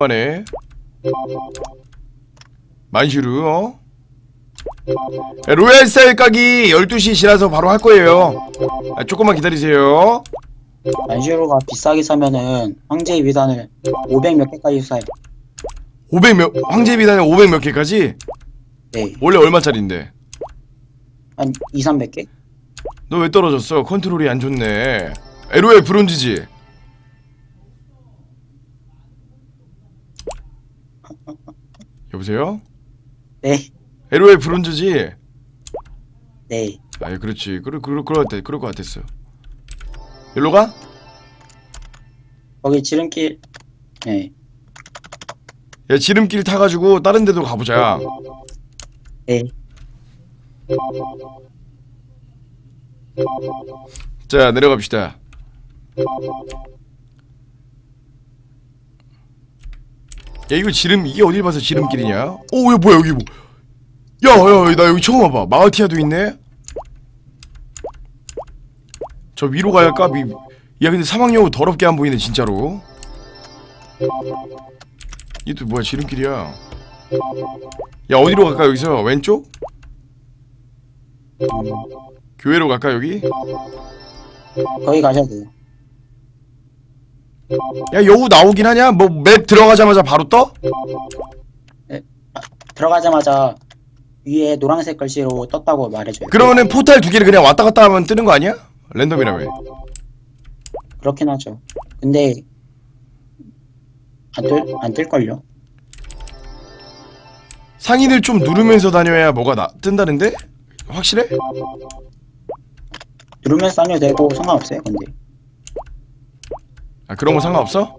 만에 만시루 어? 로얄 스타일 까기 12시 지나서 바로 할 거예요. 아, 조금만 기다리세요. 만시루가 비싸게 사면은 황제의 비단을 500 몇 개까지 사요. 500 몇? 황제의 비단을 500 몇 개까지? 네. 원래 얼마짜린데? 한 2, 300개? 너 왜 떨어졌어? 컨트롤이 안 좋네. LOL 브론즈지? 여보세요? 네. LOL 브론즈지? 네. 아, 그렇지. 그럴 것 같았어. 일로 가? 거기 지름길. 네. 야, 지름길 타가지고 다른 데도 가보자. 네. 자, 내려갑시다. 야, 이거 지름, 이게 어딜 봐서 지름길이냐? 오, 야, 뭐야, 여기 뭐. 야, 나 여기 처음 와봐. 마을티아도 있네? 저 위로 가야 할까? 야, 근데 사막여우 더럽게 안 보이네, 진짜로. 이게 또 뭐야, 지름길이야. 야, 어디로 갈까, 여기서? 왼쪽? 교회로 갈까, 여기? 거기 가셔야 돼요. 야, 여우 나오긴 하냐? 뭐 맵 들어가자마자 바로 떠? 네, 들어가자마자 위에 노란색 글씨로 떴다고 말해줘요. 그러면은 포탈 두 개를 그냥 왔다 갔다 하면 뜨는 거 아니야? 랜덤이라며. 그렇긴 하죠. 근데 안 뜰걸요? 상인을 좀 누르면서 다녀야 뭐가 뜬다는데? 확실해? 누르면서 다녀도 되고 상관없어요, 근데. 아, 그런 거 상관없어?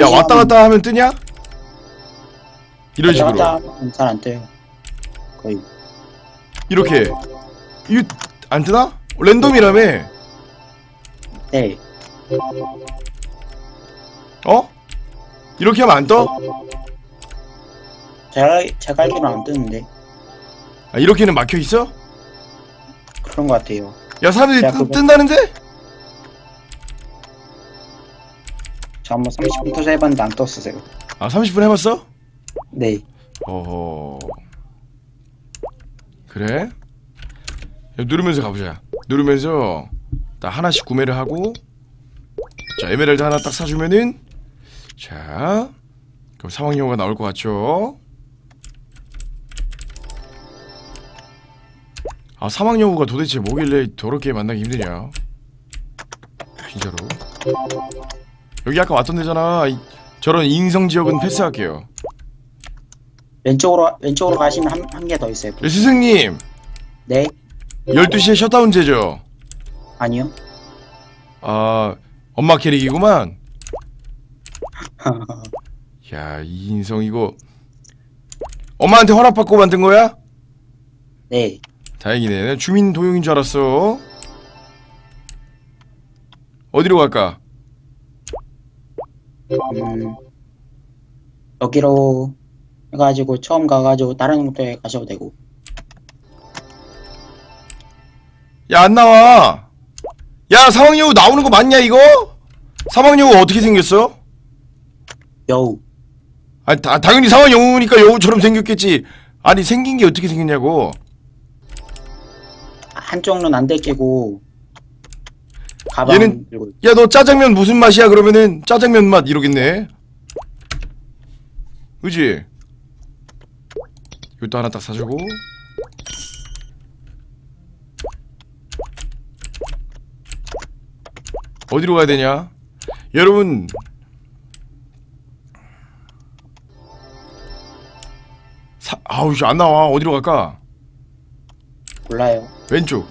야, 왔다 갔다 하면 뜨냐? 이런 식으로. 왔다 갔다 하면 잘 안 떠요. 거의. 이렇게. 이거 안 뜨나? 랜덤이라며. 네. 어? 이렇게 하면 안 떠? 제가 알기로는 안 뜨는데. 아, 이렇게는 막혀 있어? 그런 것 같아요. 야, 사람들이 뜬다는데? 저 한번 30분 터져 해봤는데 안 떴어요. 아, 30분 해봤어? 네. 어허. 그래? 야, 누르면서 가보자. 누르면서 딱 하나씩 구매를 하고, 자, 에메랄드 하나 딱 사주면은, 자, 그럼 상황용어가 나올 것 같죠? 아, 사막여우가 도대체 뭐길래 더럽게 만나기 힘드냐? 진짜로. 여기 아까 왔던 데잖아. 저런 인성지역은 패스할게요. 왼쪽으로 가시면 한 개 더 있어요. 예, 스승님! 네? 12시에 셧다운제죠? 아니요. 아, 엄마 캐릭이구만? 야, 이 인성 이거 엄마한테 허락받고 만든 거야? 네. 다행이네. 주민 도용인 줄 알았어. 어디로 갈까? 여기로 해가지고 처음 가가지고 다른 곳에 가셔도 되고. 야, 안 나와. 야, 사막여우 나오는 거 맞냐 이거? 사막여우 어떻게 생겼어? 여우. 아, 당연히 사막여우니까 여우처럼 생겼겠지. 아니, 생긴 게 어떻게 생겼냐고. 한쪽 눈 안 떼끼고 가방 얘는, 들고. 야, 너 짜장면 무슨 맛이야? 그러면은 짜장면 맛 이러겠네. 그지? 이것도 하나 딱 사주고. 어디로 가야 되냐? 여러분, 아우, 안 나와. 어디로 갈까? 몰라요. 왼쪽.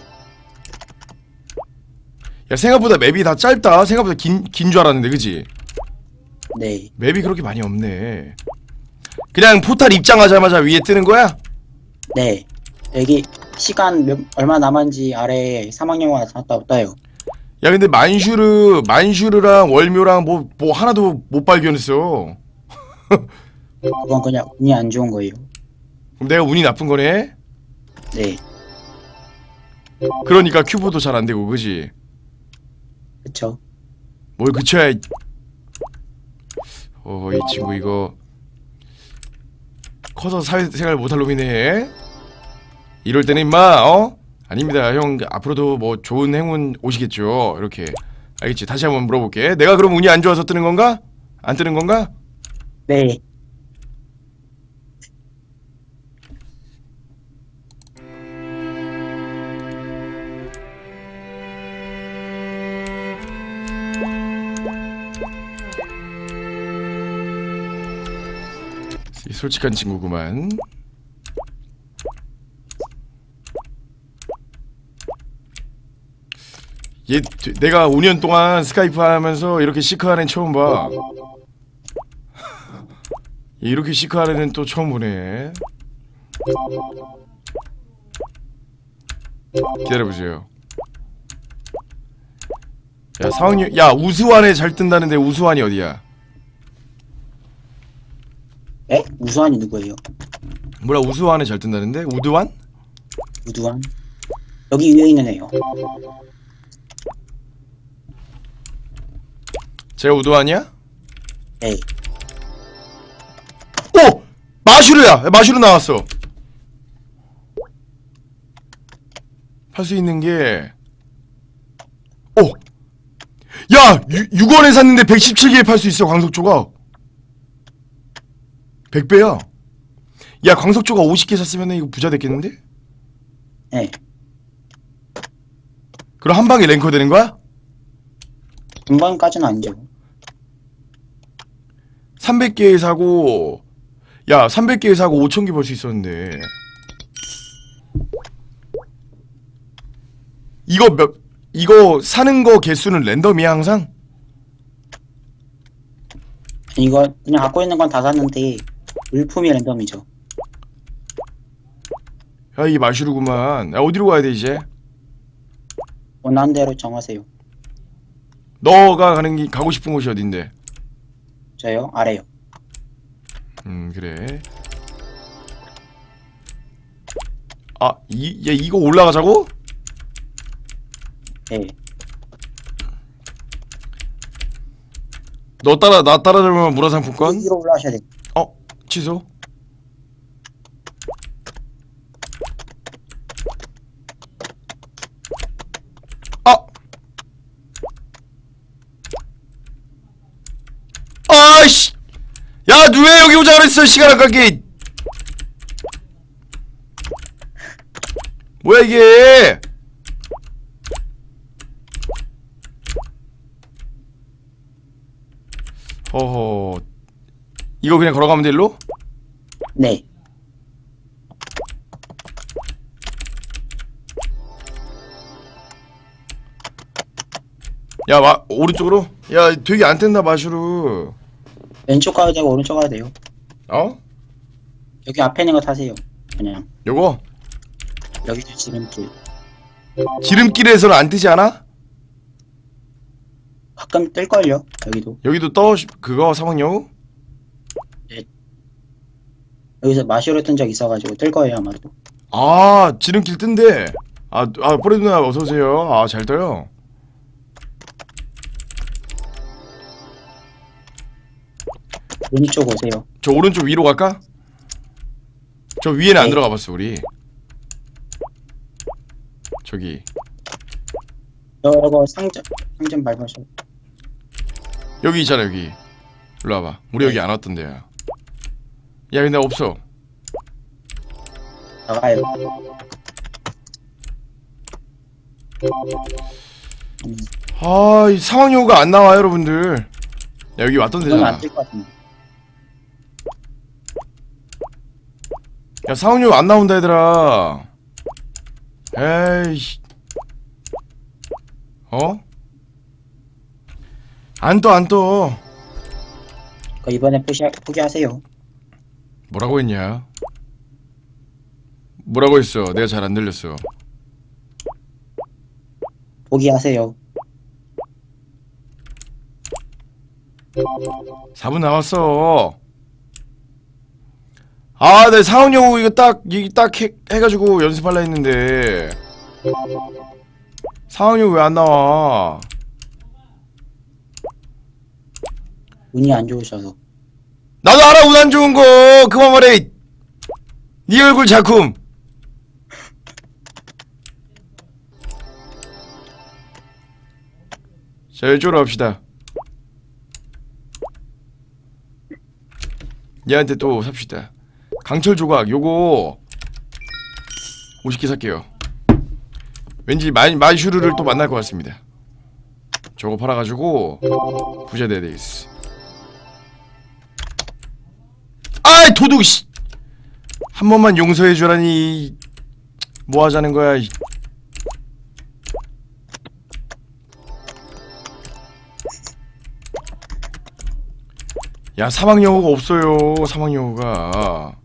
야, 생각보다 맵이 다 짧다. 생각보다 긴 줄 알았는데, 그지? 네. 맵이 그렇게 많이 없네. 그냥 포탈 입장하자마자 위에 뜨는 거야? 네. 여기 시간 얼마 남았는지 아래에 사막여우가 나타났다고 떠요. 야, 근데 만슈르랑 월묘랑 뭐 하나도 못 발견했어. 그건 그냥 운이 안 좋은 거예요. 그럼 내가 운이 나쁜 거네? 네. 그러니까 큐브도 잘 안되고, 그지? 그쵸? 뭘 그쳐야. 이 친구 이거 커서 사회생활 못할 놈이네. 이럴 때는 임마 아닙니다 형, 앞으로도 뭐 좋은 행운 오시겠죠. 이렇게 알겠지? 다시 한번 물어볼게. 내가 그럼 운이 안 좋아서 뜨는 건가? 안 뜨는 건가? 네. 솔직한 친구구만. 얘 내가 5년 동안 스카이프 하면서 이렇게 시크한 애 처음 봐. 이렇게 시크한 애는 또 처음 보네. 기다려보세요. 야 4학년 야 우수한에 잘 뜬다는데 우수한이 어디야? 에? 우수한이 누구예요? 뭐라 우수한에 잘 뜬다는데? 우두환? 우두환? 여기 위에 있는 애요. 제가 우두환이야? 네. 오! 마슈르야! 마슈르 나왔어! 팔 수 있는 게 오! 야! 6원에 샀는데 117개에 팔 수 있어. 광석조각 100배야. 야 광석조각 50개 샀으면 이거 부자 됐겠는데? 네. 그럼 한 방에 랭커 되는 거야? 금방까지는 아니죠. 300개 사고 야 300개 사고 5,000개 벌 수 있었는데 이거 이거 사는 거 개수는 랜덤이야 항상? 이거 그냥 갖고 있는 건 다 샀는데 물품이 랜덤이죠. 야 이게 마슈르구만. 야 어디로 가야 돼 이제? 원하는 대로 정하세요. 너가 가는 게 가고 싶은 곳이 어딘데? 저요? 아래요. 그래. 아 얘 이거 올라가자고? 네. 너 따라 나 따라잡으면 문화상품권? 여기로 올라가셔야 돼. 취소. 아이씨. 야, 누에 여기 오자 그랬어. 시간 아깝게. 뭐야 이게? 어허. 이거 그냥 걸어가면 돼, 일로? 네. 야, 오른쪽으로? 야, 되게 안 뜬다, 마슈루. 왼쪽 가야 되고, 오른쪽 가야 돼요. 여기 앞에 있는 거 타세요, 그냥. 요거? 여기도 지름길. 지름길에서는 안 뜨지 않아? 가끔 뜰걸요, 여기도. 여기도 떠, 그거, 사막여우? 여기서 마시오를 뜬 적 있어가지고 뜰 거예요 아마도. 아 지름길 뜬대. 아 뽀레 누나 어서 오세요. 아 잘 떠요. 왼쪽 오세요. 저 오른쪽 위로 갈까? 저 위에는 네. 안 들어가봤어 우리. 저기. 저거 상점 밟으셔. 여기 있잖아 여기. 일로 와봐. 우리 네. 여기 안 왔던데요. 야 근데 없어. 나가요. 아 이 상황료가 안 나와요 여러분들. 야 여기 왔던 데잖아. 야 상황료 안 나온다 얘들아. 에이씨. 안 떠 안 떠. 그 이번에 포기하세요. 뭐라고 했냐? 뭐라고 했어? 내가 잘 안 들렸어. 포기하세요. 4분 남았어. 아, 내 사원여우 이거 딱 해가지고 연습할라 했는데. 사원여우 왜 안 나와? 운이 안 좋으셔서. 나도 알아 운 안 좋은 거. 그만 말해. 네 얼굴 작품. 자 일조로 합시다. 얘한테 또 삽시다. 강철 조각 요거 50개 살게요. 왠지 마이슈루를 또 만날 것 같습니다. 저거 팔아가지고 부자 돼야 되겠어. 아이 도둑 씨! 한 번만 용서해주라니. 뭐 하자는 거야. 야 사막영어가 없어요. 사막영어가.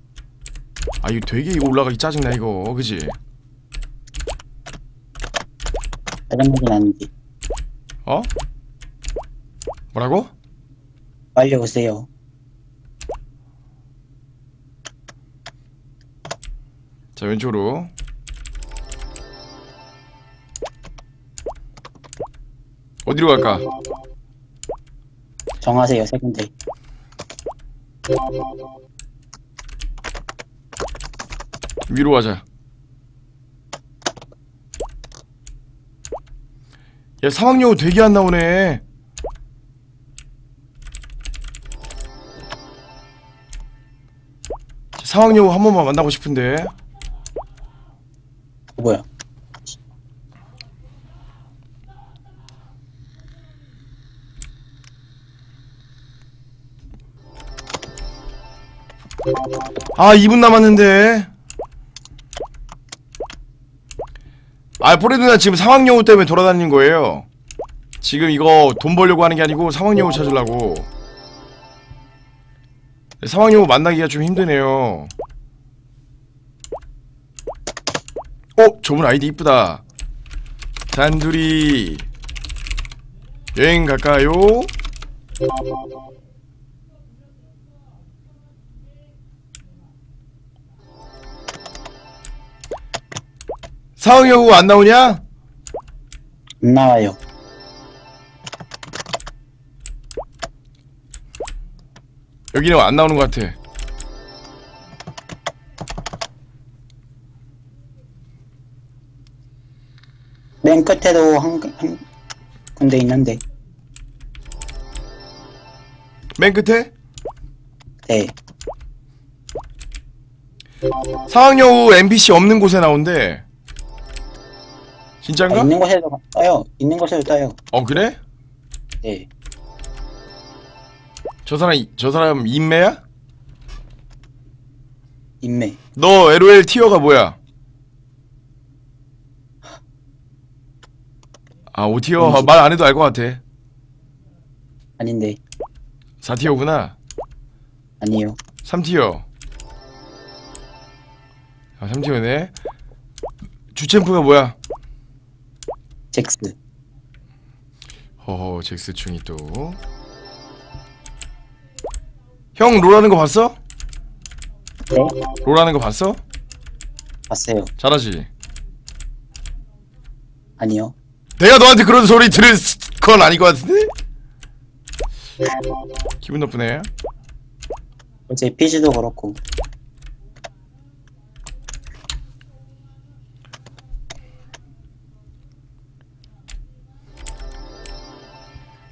아 이거 되게 이거 올라가기 짜증나 이거. 그치? 짜증나긴 아니지. 어? 뭐라고? 빨리 오세요. 자 왼쪽으로. 어디로 갈까? 정하세요. 세 군데. 위로 가자. 야 사막여우 되게 안 나오네. 사막여우 한 번만 만나고 싶은데. 뭐야? 아 2분 남았는데. 아 뽀레 누나 지금 사막여우 때문에 돌아다니는 거예요. 지금 이거 돈 벌려고 하는 게 아니고 사막여우 찾으려고. 사막여우 만나기가 좀 힘드네요. 어? 저분 아이디 이쁘다. 단둘이 여행 갈까요? 사막여우 안 나오냐? 안 나와요. 여기는 안 나오는 것 같아. 맨 끝에도 한 군데 있는데. 맨 끝에? 네. 사학여우 NPC 없는 곳에 나온대. 진짠가? 아, 있는 곳에도 떠요. 있는 곳에도 떠요. 어 그래? 네. 저 사람 인매야? 인매. 너 LOL 티어가 뭐야? 아 5티어 말 안 해도 알 것 같아. 아닌데. 4티어구나. 아니요. 3티어. 아 3티어네. 주챔프가 뭐야? 잭스. 허허 잭스충이 또. 형 롤하는 거 봤어? 네? 롤하는 거 봤어? 봤어요. 잘하지? 아니요. 내가 너한테 그런 소리 들을 건 아닌 것 같은데? 기분 나쁘네. 어제 PC도 그렇고.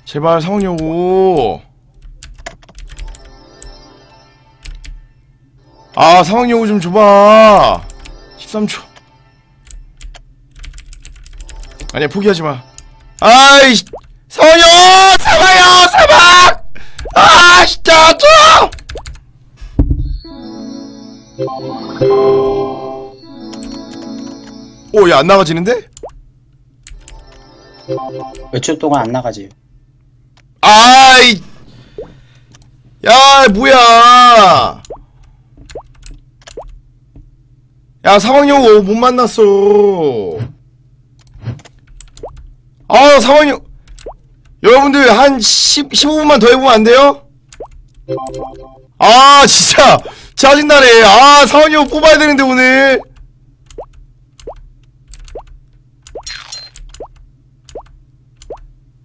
제발 사막여우. 아 사막여우 좀 줘봐. 13초. 아니야 포기하지마. 아이 사막여우! 사막여우! 사막! 아 진짜 아파! 오 야 안나가지는데? 며칠 동안 안나가지. 아이 야 뭐야. 야 사막여우 못만났어. 아 사막여우 여러분들 한 15분만 더 해보면 안돼요? 아 진짜 짜증나네. 아 사막여우 뽑아야 되는데 오늘.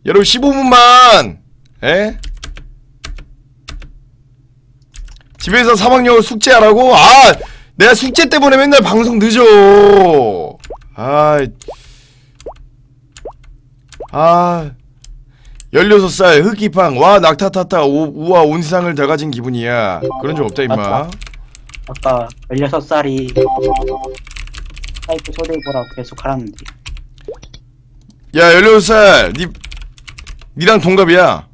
여러분 15분만 에? 집에서 사막여울 숙제하라고? 아! 내가 숙제 때문에 맨날 방송 늦어. 아 16살 흑이팡 와 낙타타타 우와 온 세상을 다 가진 기분이야. 그런 적 없다 임마. 아까 16살이 사이프 초대해보라고 계속 하라는데. 야 16살 니랑 동갑이야.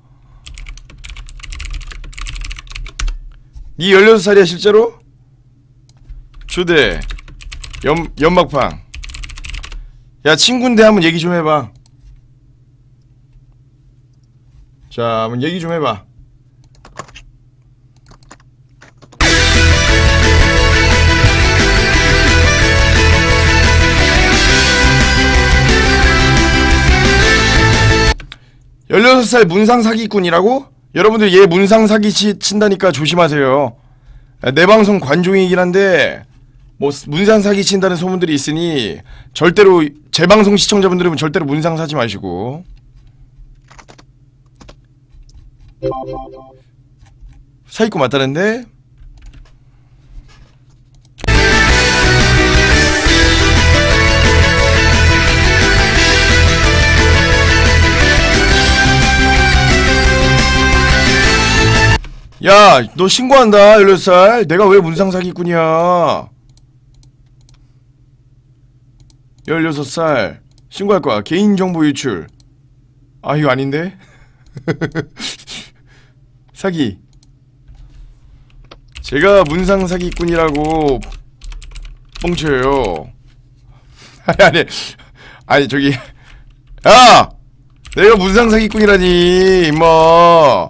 니 16살이야 실제로? 초대 연막팡 야 친구인데 한번 얘기 좀 해봐. 자 한번 얘기 좀 해봐. 열여섯 살 문상 사기꾼이라고? 여러분들 얘 문상 사기 친다니까 조심하세요. 내 방송 관종이긴 한데 뭐 문상 사기 친다는 소문들이 있으니 절대로 제 방송 시청자분들은 절대로 문상 사지 마시고. 사기꾼 맞다는데? 야, 너 신고한다, 16살. 내가 왜 문상 사기꾼이야? 16살. 신고할 거야. 개인정보 유출. 아, 이거 아닌데? 사기. 제가 문상 사기꾼이라고 뻥쳐요. 아니 저기 야! 내가 문상 사기꾼이라니 임마.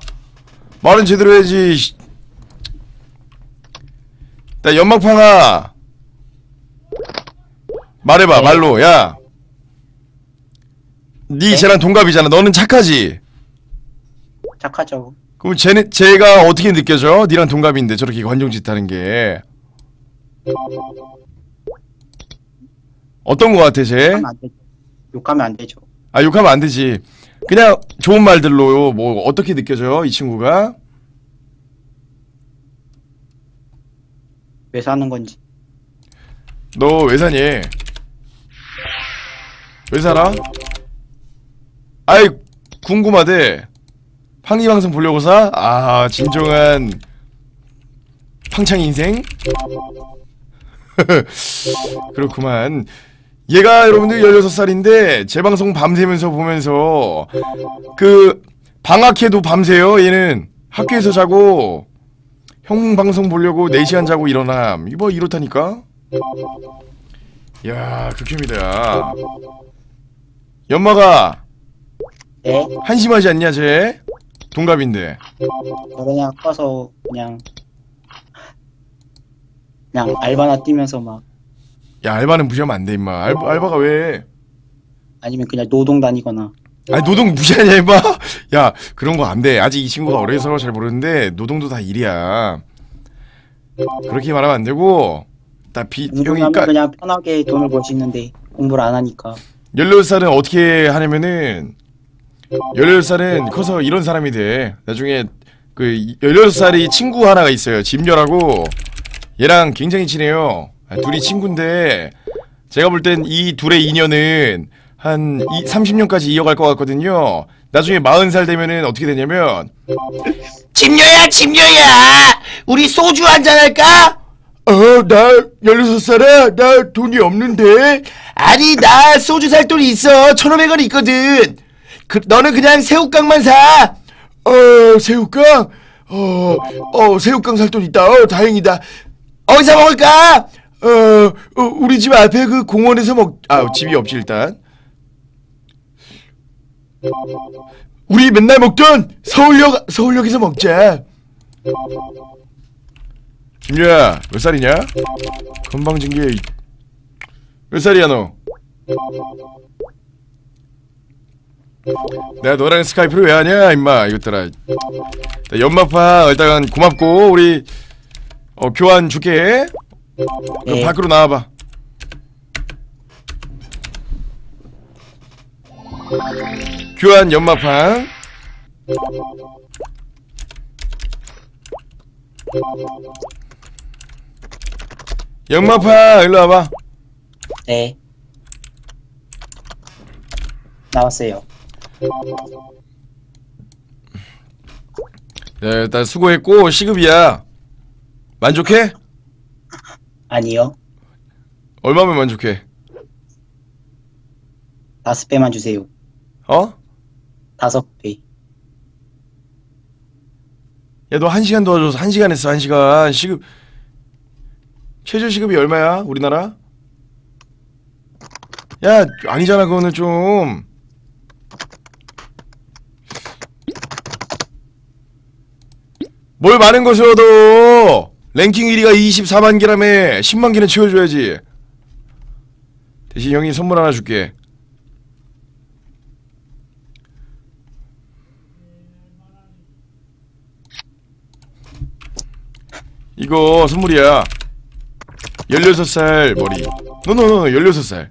말은 제대로 해야지. 나 연막팡아 말해봐. 말로. 야 니 쟤랑 동갑이잖아. 너는 착하지? 착하죠. 그럼 쟤가 어떻게 느껴져? 니랑 동갑인데 저렇게 관종짓 하는 게 어떤 거 같아 쟤? 욕하면 안 되죠. 아 욕하면 안 되지. 그냥 좋은 말들로 뭐 어떻게 느껴져 이 친구가? 왜 사는 건지. 너 왜 사니? 왜 살아? 아이 궁금하대. 팡이 방송 보려고 사? 아 진정한 팡창 인생? 그렇구만. 얘가 여러분들 16살인데 제 방송 밤새면서 보면서 그 방학해도 밤새요. 얘는 학교에서 자고 형 방송 보려고 4시간 자고 일어남. 이거 뭐 이렇다니까? 야 극혐이다. 연마가 네? 한심하지 않냐 쟤? 동갑인데. 그냥 커서 그냥 알바나 뛰면서 막. 야 알바는 무시하면 안 돼 임마. 알바가 왜? 아니면 그냥 노동 다니거나. 아니 노동 무시하냐 임마. 야 그런 거 안 돼. 아직 이 친구가 어려서 잘 모르는데 노동도 다 일이야. 그렇게 말하면 안 되고. 나 비용이니까 그냥 편하게 돈을 벌 수 있는데 공부를 안 하니까. 16살은 어떻게 하냐면은 16살은 커서 이런 사람이 돼. 나중에 그 16살이 친구 하나가 있어요. 집녀라고. 얘랑 굉장히 친해요. 둘이 친구인데 제가 볼 땐 이 둘의 인연은 한 30년까지 이어갈 것 같거든요. 나중에 40살 되면은 어떻게 되냐면 집녀야 집녀야 우리 소주 한잔 할까? 나 16살아? 나 돈이 없는데? 아니 나 소주 살 돈이 있어. 1,500원 있거든. 너는 그냥 새우깡만 사! 새우깡? 새우깡 살 돈 있다. 다행이다. 어디서 먹을까? 우리 집 앞에 그 공원에서 집이 없지, 일단. 우리 맨날 먹던 서울역에서 먹자. 김유야, 몇 살이냐? 건방진게. 몇 살이야, 너? 내가 너랑 스카이프를 왜 하냐 임마. 이것들아 연마파 일단 고맙고 우리 교환 줄게. 네. 밖으로 나와봐. 교환 연마파 영마파 일로 와봐. 네. 나왔어요. 야, 일단 수고했고 시급이야. 만족해? 아니요. 얼마면 만족해? 5배만 주세요. 어? 5배. 야, 너 1시간 도와줘서 1시간 했어. 1시간 시급. 최저 시급이 얼마야? 우리나라? 야, 아니잖아. 그거는 좀. 뭘 많은 것을 얻어! 랭킹 1위가 24만 개라며 10만 개는 채워줘야지. 대신 형이 선물 하나 줄게. 이거 선물이야. 16살 머리. 노노노 16살.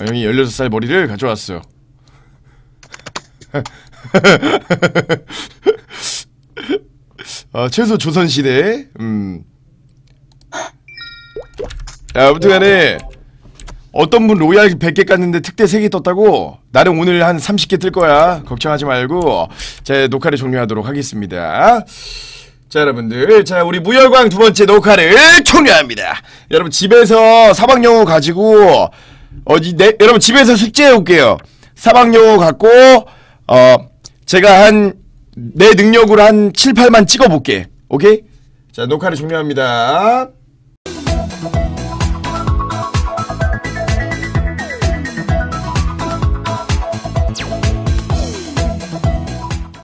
아, 형이 16살 머리를 가져왔어. 아, 최소 조선시대. 야, 아무튼간에 어떤 분 로얄 100개 깠는데 특대 3개 떴다고. 나는 오늘 한 30개 뜰 거야. 걱정하지 말고 제 녹화를 종료하도록 하겠습니다. 자, 여러분들, 자, 우리 무혈광 두 번째 녹화를 종료합니다. 여러분 집에서 사방영어 가지고 여러분 집에서 숙제해 올게요. 사방영어 갖고 제가 한 내 능력으로 한 7, 8만 찍어볼게. 오케이? 자, 녹화를 종료합니다.